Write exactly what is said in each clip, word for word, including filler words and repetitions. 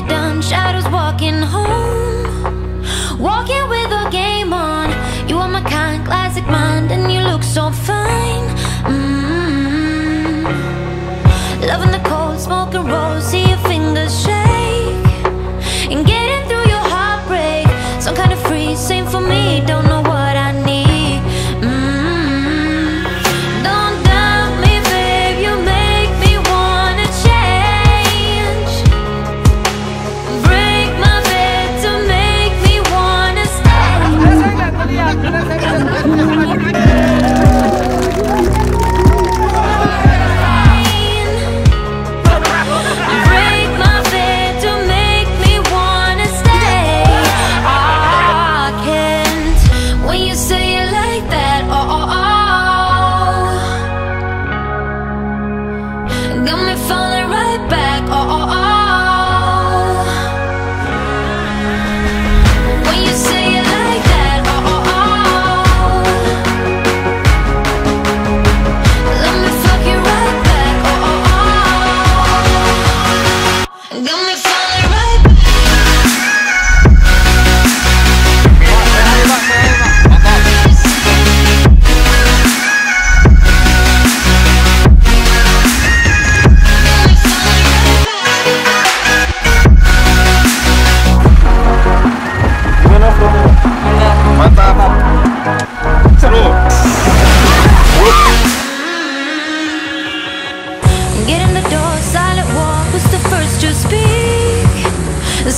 party done, shadows walking home, walking with a game on. You are my kind, classic mind, and you look so fine. Mm-hmm. Loving the cold, smoking rose, see your fingers shake, and getting through your heartbreak. Some kind of free, same for me, don't know what.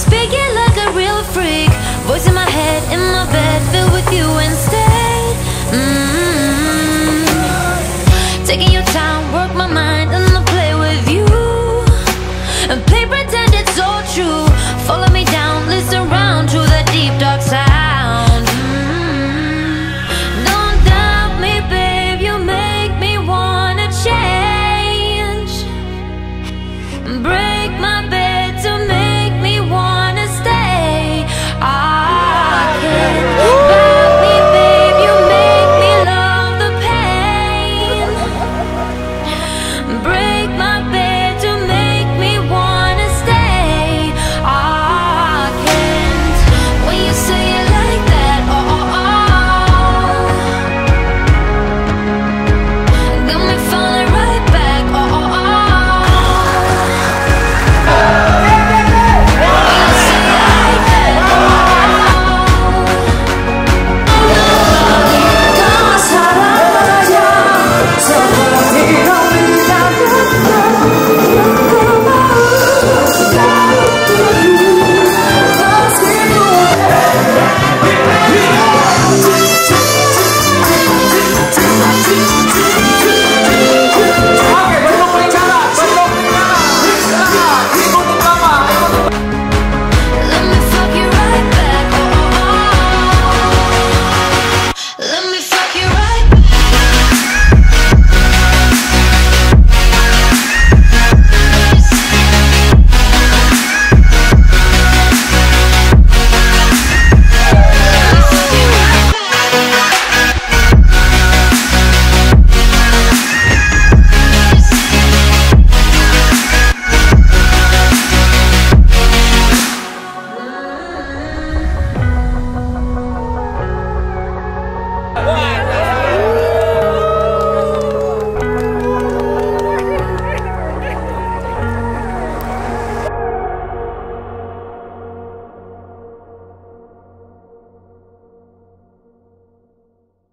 Speaking like a real freak, voice in my head, in my bed, filled with you instead. Mm-hmm. Taking your time, work my mind, and I'll play with you, and play pretend it's all true. Follow me down, listen round to the deep dark sound. Mm-hmm. Don't doubt me, babe, you make me wanna change. Break